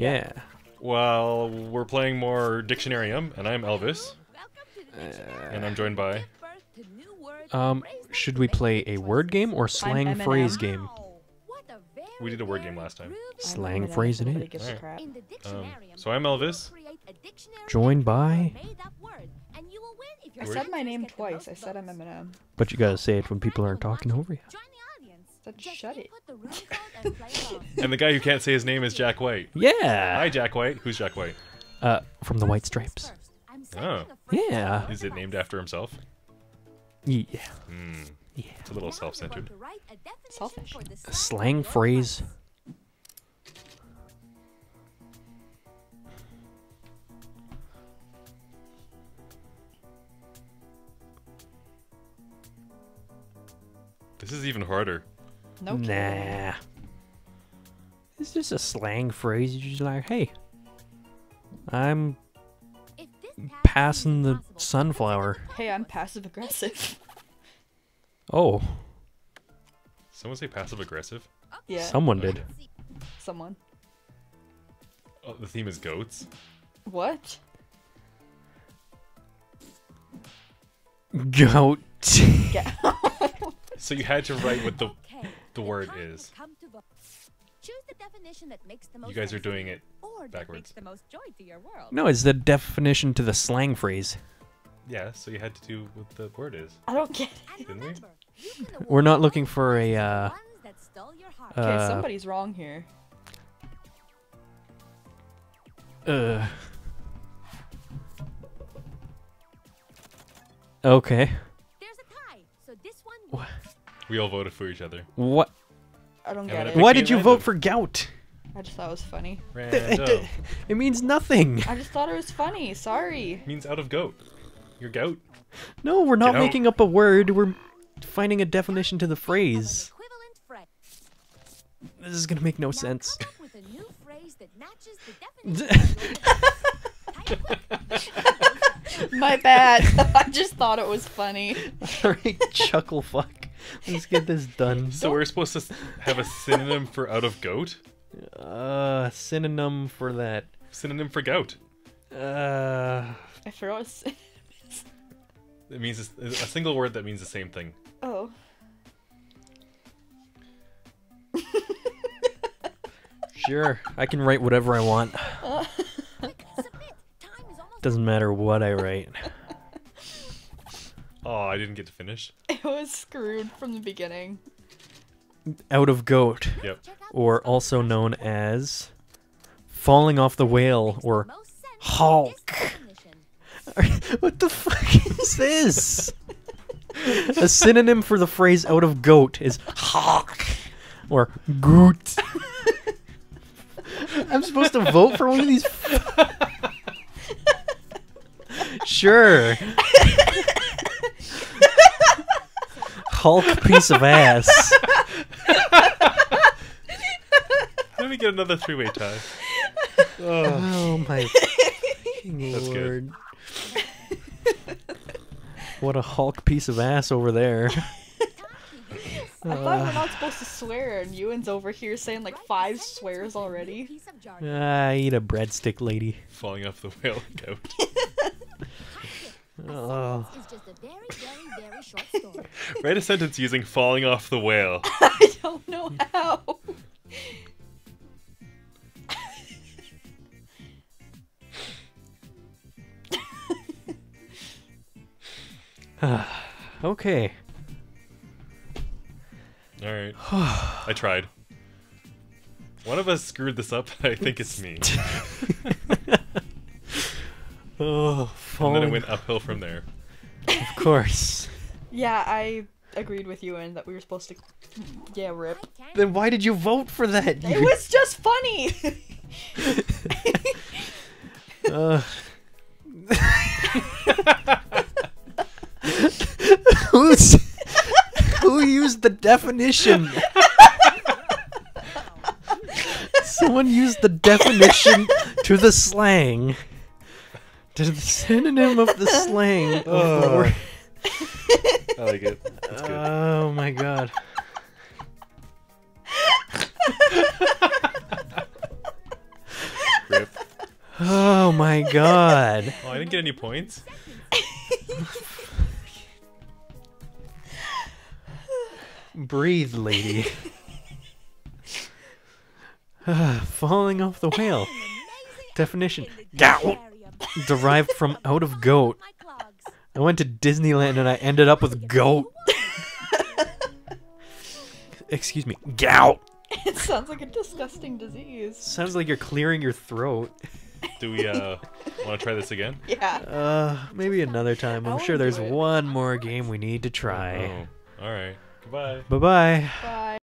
Yeah. Well, we're playing more Dictionarium, and I'm Elvis. And I'm joined by... should we play a word game or slang phrase game? We did a word game last time. Slang phrase it is. Right. So I'm Elvis. Joined by... I said my name twice. I said I'm Eminem. But you gotta say it when people aren't talking over you. So shut it. And the guy who can't say his name is Jack White. Yeah. Hi, Jack White. Who's Jack White? From the White Stripes. Oh. Yeah. Is it named after himself? Yeah. Mm. Yeah. It's a little self-centered. Selfish. A slang phrase. This is even harder. No kidding. Nah. It's just a slang phrase. You're just like, hey, I'm passing the sunflower. Hey, I'm passive aggressive. Oh. Someone say passive aggressive? Yeah. Someone did. Someone. Oh, the theme is goats? What? Goat. Yeah. So you had to write what the word is. You guys are doing it backwards. No, it's the definition to the slang phrase. Yeah, so you had to do what the word is. I don't get it. Didn't we? We're not looking for a... okay, somebody's wrong here. Okay. What? We all voted for each other. What? I don't get it. Why did you vote for gout? I just thought it was funny. Rando. It means nothing. I just thought it was funny. Sorry. It means out of goat. You're gout. No, we're not making up a word. We're finding a definition to the phrase. This is gonna make no sense. My bad. I just thought it was funny. Alright, chuckle fuck. Let's get this done. So we're supposed to have a synonym for out of goat? Synonym for that. Synonym for gout. I forgot what synonym is. It means a single word that means the same thing. Oh. Sure, I can write whatever I want. Doesn't matter what I write. Oh, I didn't get to finish. It was screwed from the beginning. Out of goat. Yep. Or also known as falling off the whale or Hulk. What the fuck is this? A synonym for the phrase out of goat is Hulk or goot. I'm supposed to vote for one of these. Sure. Hulk piece of ass. Let me get another three-way tie. Oh my lord. Good. What a Hulk piece of ass over there. I thought we're not supposed to swear, and Ewan's over here saying like 5 swears already. I eat a breadstick, lady. Falling off the whale goat. Oh. Write a sentence using falling off the whale. I don't know how. Okay. Alright. I tried. One of us screwed this up, I think it's me. Oh, and then it went uphill from there. Of course. Yeah, I agreed with you and that we were supposed to... Yeah, rip. Then why did you vote for that? It was just funny! Who used the definition? Someone used the definition to the slang. The synonym of the slang. Oh. I like it. That's good. Oh my god. Oh my god. Oh, I didn't get any points. Breathe, lady. Falling off the whale. Definition: gout, derived from out of goat. I went to Disneyland and I ended up with goat. Excuse me, gout. It sounds like a disgusting disease. Sounds like you're clearing your throat. Do we want to try this again? Yeah. Maybe another time. I'm sure there's one more game we need to try. Oh, all right. Goodbye. Bye-bye. Bye.